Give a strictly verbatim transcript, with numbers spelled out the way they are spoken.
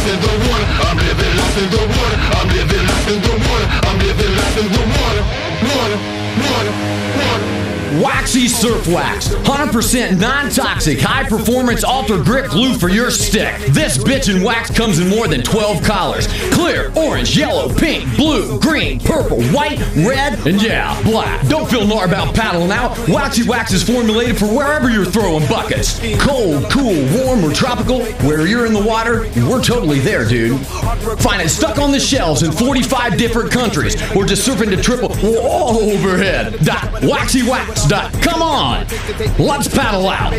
life in the water. I'm living life in the water. I'm living life in the water. I'm living life in the water. Water, water, water. Waxy Surf Wax, one hundred percent non-toxic, high-performance alter grip glue for your stick. This bitchin' wax comes in more than twelve colors: clear, orange, yellow, pink, blue, green, purple, white, red, and yeah, black. Don't feel nar about paddling out. Waxy Wax is formulated for wherever you're throwing buckets. Cold, cool, warm, or tropical, where you're in the water, we're totally there, dude. Find it stuck on the shelves in forty-five different countries, or just surfing to triple all overhead. .waxy wax dot com. Come on, let's paddle out.